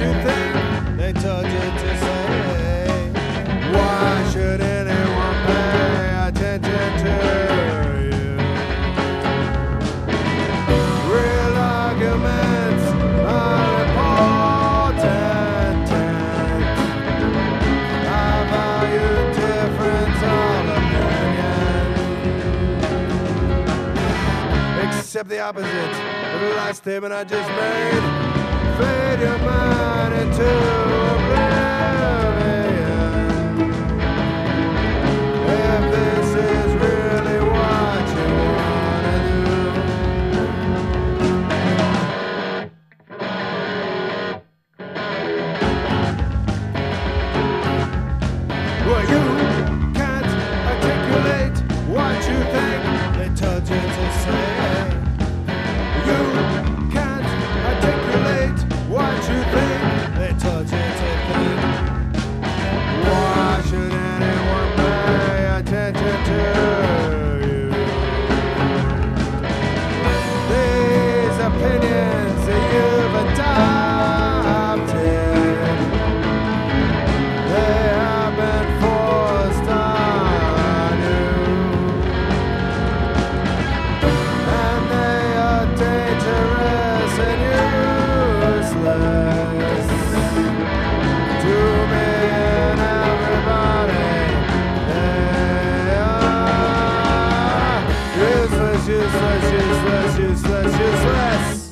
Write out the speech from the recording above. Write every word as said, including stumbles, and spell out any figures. you think they told you to say? Why should anyone pay attention to you? Real arguments are important. I value difference on opinion, except the opposite. The last statement I just made, fade your mind into oblivion. If this is really what you wanna do, well, you can't articulate what you think they told you to say. You can't articulate what you think they told you to think. Why should anyone pay attention to you? These opinions that you've adopted, they have been forced on you, and they are dangerous and useless to me and everybody. They are useless, useless, useless, useless, useless.